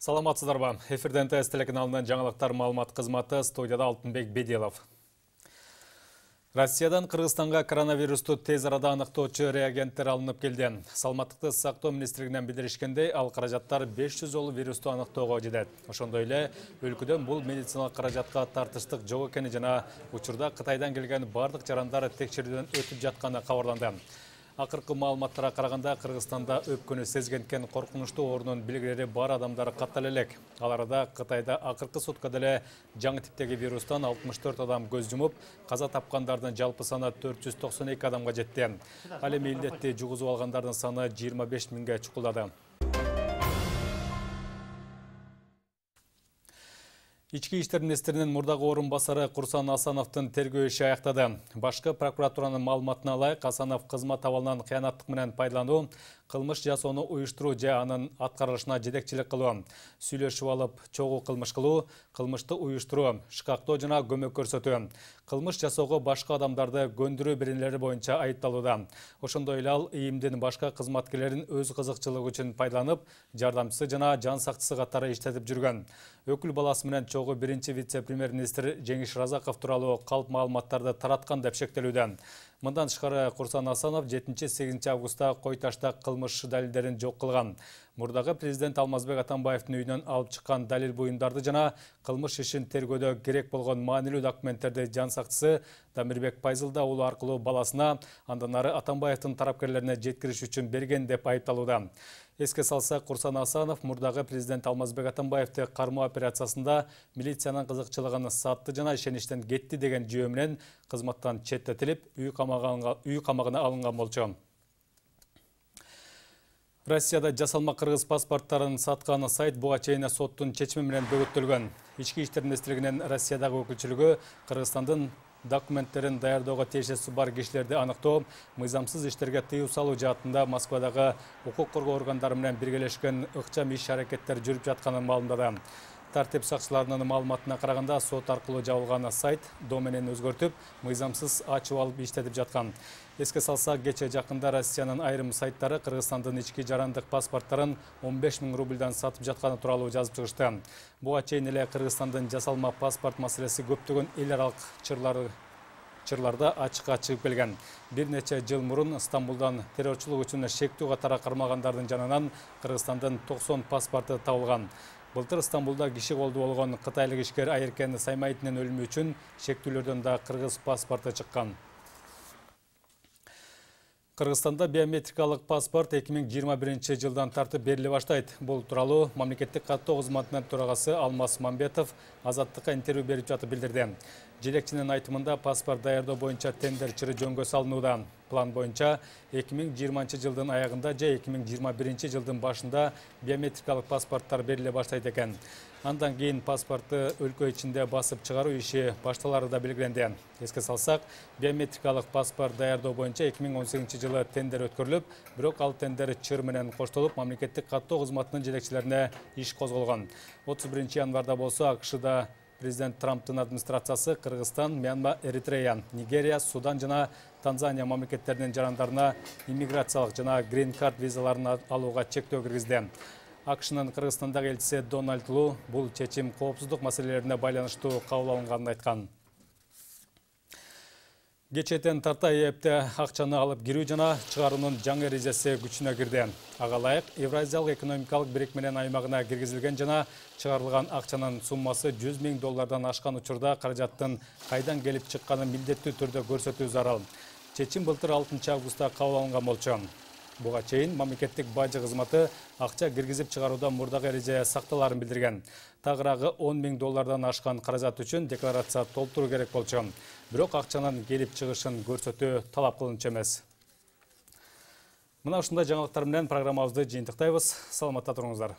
Саламатсыздарбы. Эфирден ТНТ телеканалынан жаңалықтар маалымат қызматы, студияда Алтынбек Беделов. Россиядан Кыргызстанга коронавирусту тез арада аныктоочу реагенттер алынып келген. Саламаттыкты сактоо министрлигинен билдиришкендей, ал каражаттар 500 жолу вирусту аныктоого жетет. Ошондой эле өлкөдөн бул медициналык каражатка тартыштык жок экени жана учурда Кытайдан келген бардык жарандар текшерүүдөн өтүп жатканы кабарланды. Акыркы маалыматтарга караганда Кыргызстанда өпкөнү сезгенкен коркунучтуу орнунун белгилери бар адамдар каттала элек. Ал арада Кытайда акыркы суткада эле жаңы типтеги вирустан 64 адам көз жумуп, каза тапкандардын жалпы саны 492 адамга жетти. Ал эми илдетти жугузуп алгандардын саны 25 миңге чукулдады. Ички иштер министринин мурдагы орун басары Курсан Асановтун тергөө иши аяктады. Башкы прокуратуранын маалыматына ылайык, Асанов кызмат абалынан кыянаттык менен пайдалануу, кылмыш жасоону уюштуруу же анын аткарылышына жетекчилик кылуу, сүйлөшүп алып чогуу кылмыш кылуу, кылмышты уюштуруу, шкактоо жана көмөк көрсөтүү, кылмыш жасоого башка адамдарды көндүрүү беренелери боюнча айыпталууда. Ошондой эле ал ийимдин башка кызматкерлерин өз кызыкчылыгы үчүн пайдаланып, жардамчысы жана жан сактысы катары иштетип жүргөн. Өкүл баласы менен биринчи вице-премьер-министр Жеңиш Разаков тууралуу калп маалыматтарды тараткан деп шектелүүдөн. Мындан тышкары Курсан Асанов 7-8 августта Койташта кылмыш далилдерин жок кылган. Мурдагы президент Алмазбек Атамбаевдин үйүнөн алып чыккан далил буюмдарды жана кылмыш ишин тергөөдө керек болгон маанилүү документтерди жан сактысы Дамирбек Пайзылда уулу аркылуу баласына, андан ары Атамбаевдин тарапкерлерине жеткириш үчүн берген деп айыпталууда. Эске салсак, Курсан Асанов мурдагы президент Алмазбек Атамбаевди кармоо операциясында милициянын кызыкчылыгын сатты жана ишеништен кетти деген жөө менен кызматтан четтетилип, үй камагына алынган болчу. Россияда жасалма кыргыз паспорттарын саткан сайт буга чейин соттун чечими менен бөгөттөлгөн. Ички иштер министрлигинин Россиядагы өкүлчүлүгү Кыргызстандын документтерин даярдоого тиешеси бар кишилерди аныктоо, мыйзамсыз иштерге тыюу салуу жаатында Москвадагы укук коргоо органдары менен биргелешкен ыкчам иш-аракеттер жүрүп жатканын маалымдады. Тартип сакчыларынын маалыматына караганда, сот аркылуу жабылган сайт доменин өзгөртүп, мыйзамсыз ачып алып иштетип жаткан. Эске салсак, кече жакында Россиянын айрым сайттары Кыргызстандын ички жарандык паспорттарын 15 000 рубльдан сатып жатканы тууралуу жазып чыгышты. Буга чейин эле Кыргызстандын жасалма паспорт маселеси көптөгөн эл аралык чырларда ачыкка чыгып келген. Бир нече жыл мурун Стамбулдан террорчулук үчүн шектүү катары кармалгандардын жанынан Кыргызстандын 90 паспорты табылган. Былтыр Стамбулда киши колду болгон кытайлык Кишкер Айркен Саймайтинин өлүмү үчүн шектүүлөрдөн да кыргыз паспорты чыккан. Кыргызстанда биометрикалык паспорт 2021 жылдан тартып бериле баштайт. Бул тууралуу мамлекеттик каттоо кызматынын төрагасы Алмас Мамбетов Азаттыкка интервью берип жатып билдирди. Желекчинин айтымында паспорт даярдоо боюнча тендер чыры жөнгө салынууда. План боюнча 2020 жылдын аягында же 2021 жылдын башында биометрикалык паспорттар бериле баштайт экен. Андан кийин паспортты өлкө ичинде басып чыгаруу иши башталары да белгиленди. Эске салсак, биометрикалык паспорт даярдоо боюнча 2018 жылы тендер өткөрүлүп, бирок ал тендер чыр менен коштолуп, мамлекеттик каттоо кызматынын жетекчилерине иш козголгон. 31 январда болсо АКШда президент Трамптын администрациясы Кыргызстан, Мьянма, Эритрея, Нигерия, Судан жана Танзания мамлекеттеринин жарандарына иммиграциялык жана грин-карт визаларын алууга чектөө киргизди. АКШнын Кыргызстандагы элчиси Дональд Лу бул чечим коопсуздук маселелерине байланыштуу кабыл алынганын айткан. Кечеэтен тарта ЕЭПте акчаны алып кирүү жана чыгаруунун жаңы эрежеси күчүнө кирди. Ага ылайык, Евразиялык экономикалык бирикменен аймагына киргизилген жана чыгарылган акчанын суммасы 100 000 доллардан ашкан учурда каражаттын кайдан келип чыкканын милдеттүү түрдө көрсөтүү зарыл. Чечим былтыр 6 августта кабыл алынган болчу. Буга чейин мамлекеттик бажы кызматы акча киргизип чыгарууда мурдагы эреже сакталарын билдирген. Тагырагы 10 000 доллардан ашкан каражат үчүн декларация толтуруу керек болчу. Бирок акчанын келип чыгышын көрсөтүү талап кылынчу эмес. Мына ушундай жаңылыктар менен программабызды жыйынтыктайбыз. Саламатта туруңуздар.